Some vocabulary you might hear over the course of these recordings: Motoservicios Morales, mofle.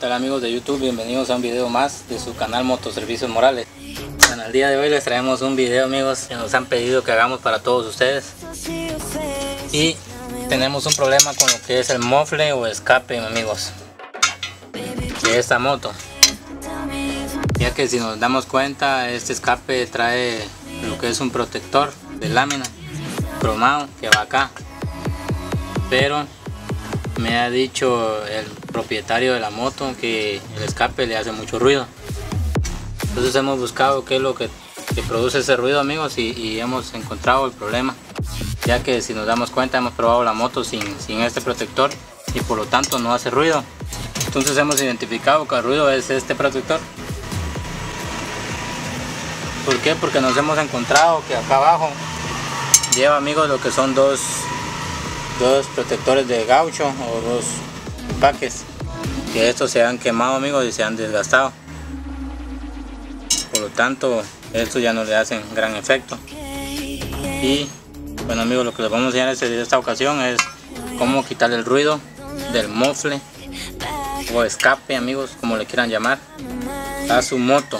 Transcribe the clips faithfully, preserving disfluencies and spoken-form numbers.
tal amigos de YouTube, bienvenidos a un video más de su canal Motoservicios Morales. Bueno, el día de hoy les traemos un video, amigos, que nos han pedido que hagamos para todos ustedes. Y tenemos un problema con lo que es el mofle o escape, amigos, de esta moto, ya que si nos damos cuenta, este escape trae lo que es un protector de lámina cromado que va acá, pero me ha dicho el propietario de la moto que el escape le hace mucho ruido. Entonces hemos buscado qué es lo que, que produce ese ruido, amigos, y, y hemos encontrado el problema, ya que si nos damos cuenta hemos probado la moto sin, sin este protector y por lo tanto no hace ruido. Entonces hemos identificado que el ruido es este protector. ¿Por qué? Porque nos hemos encontrado que acá abajo lleva, amigos, lo que son dos dos protectores de gaucho o dos paques, que estos se han quemado, amigos, y se han desgastado. Por lo tanto, estos ya no le hacen gran efecto. Y bueno, amigos, lo que les vamos a enseñar en esta ocasión es cómo quitar el ruido del mofle o escape, amigos, como le quieran llamar, a su moto.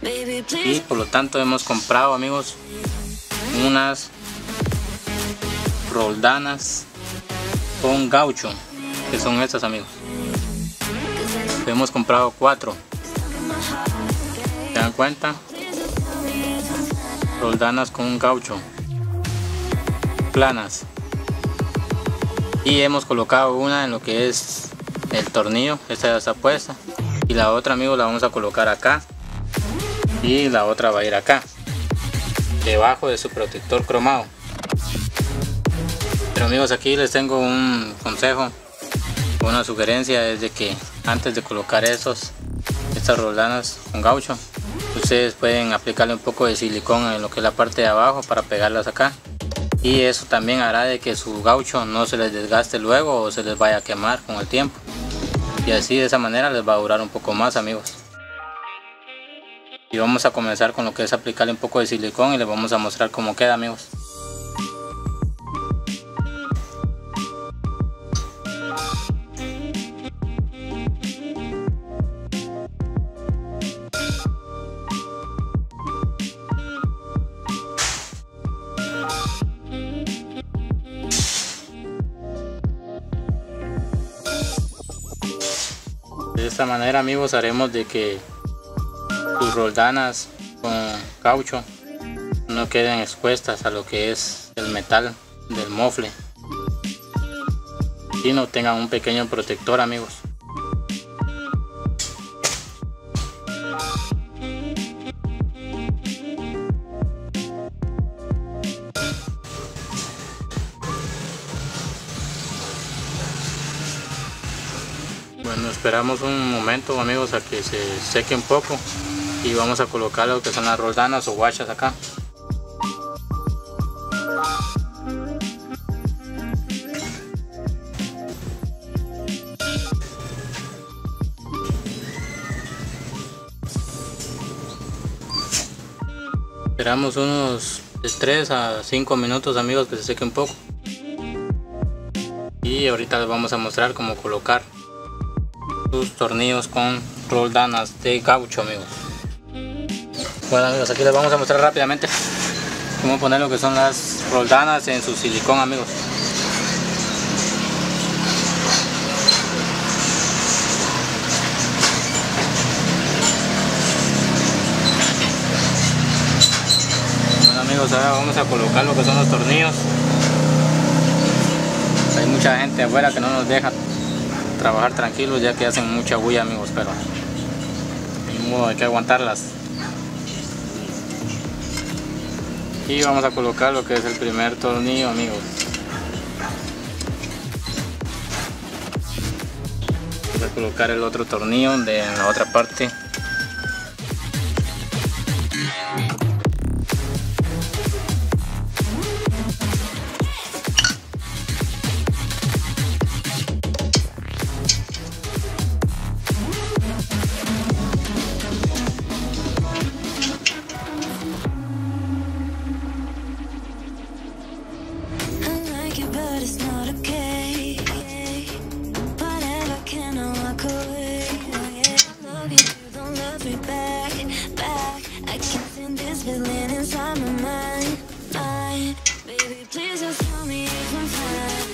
Y por lo tanto hemos comprado, amigos, unas roldanas con gaucho, que son estas, amigos. Hemos comprado cuatro, se dan cuenta, roldanas con gaucho planas, y hemos colocado una en lo que es el tornillo. Esta ya está puesta, y la otra, amigos, la vamos a colocar acá, y la otra va a ir acá debajo de su protector cromado. Pero, amigos, aquí les tengo un consejo, una sugerencia, es de que antes de colocar esos estas roldanas con gaucho, ustedes pueden aplicarle un poco de silicón en lo que es la parte de abajo para pegarlas acá, y eso también hará de que su gaucho no se les desgaste luego o se les vaya a quemar con el tiempo, y así de esa manera les va a durar un poco más, amigos. Y vamos a comenzar con lo que es aplicarle un poco de silicón y les vamos a mostrar cómo queda, amigos. De esta manera, amigos, haremos de que sus roldanas con caucho no queden expuestas a lo que es el metal del mofle y no tengan un pequeño protector, amigos. Bueno, esperamos un momento, amigos, a que se seque un poco y vamos a colocar lo que son las roldanas o guachas acá. Esperamos unos de tres a cinco minutos, amigos, que se seque un poco, y ahorita les vamos a mostrar cómo colocar sus tornillos con roldanas de gaucho, amigos. Bueno, amigos, aquí les vamos a mostrar rápidamente cómo poner lo que son las roldanas en su silicón, amigos. Bueno, amigos, ahora vamos a colocar lo que son los tornillos. Hay mucha gente afuera que no nos deja trabajar tranquilos, ya que hacen mucha bulla, amigos, pero de modo, hay que aguantarlas. Y vamos a colocar lo que es el primer tornillo, amigos. Vamos a colocar el otro tornillo de la otra parte.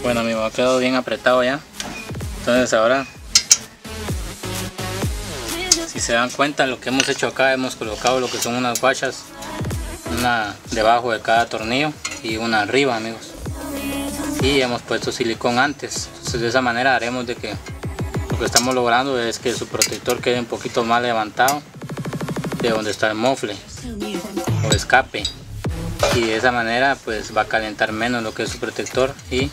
Bueno, amigo, ha quedado bien apretado ya. Entonces ahora, si se dan cuenta, lo que hemos hecho acá, hemos colocado lo que son unas guachas, una debajo de cada tornillo y una arriba, amigos. Y hemos puesto silicón antes, entonces de esa manera haremos de que lo que estamos logrando es que su protector quede un poquito más levantado de donde está el mofle o escape, y de esa manera pues va a calentar menos lo que es su protector y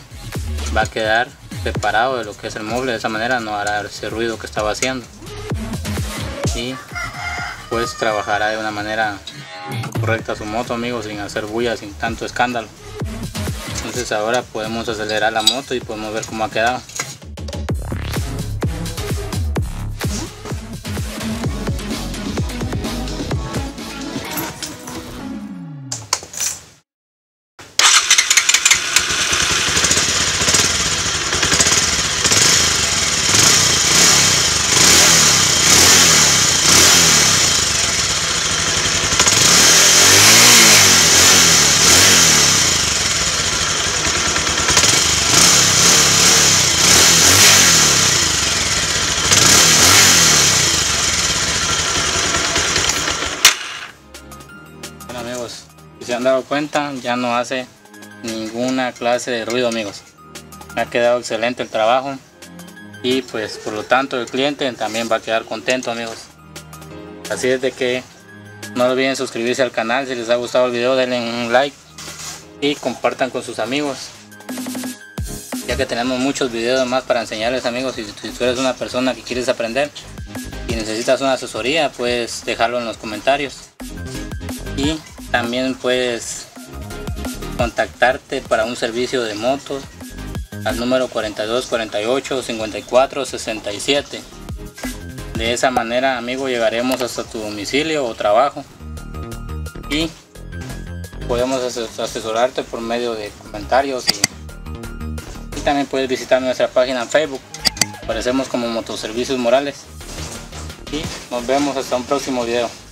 va a quedar separado de lo que es el mofle. De esa manera no hará ese ruido que estaba haciendo y pues trabajará de una manera correcta su moto, amigos, sin hacer bulla, sin tanto escándalo. Entonces ahora podemos acelerar la moto y podemos ver cómo ha quedado. Se han dado cuenta, ya no hace ninguna clase de ruido, amigos. Me ha quedado excelente el trabajo y pues por lo tanto el cliente también va a quedar contento, amigos. Así es de que no olviden suscribirse al canal. Si les ha gustado el video, denle un like y compartan con sus amigos, ya que tenemos muchos videos más para enseñarles, amigos. Si, si tú eres una persona que quieres aprender y necesitas una asesoría, puedes dejarlo en los comentarios y también puedes contactarte para un servicio de motos al número cuarenta y dos, cuarenta y ocho, cincuenta y cuatro, sesenta y siete. De esa manera, amigo, llegaremos hasta tu domicilio o trabajo y podemos asesorarte por medio de comentarios y, y también puedes visitar nuestra página en Facebook. Aparecemos como Motoservicios Morales y nos vemos hasta un próximo video.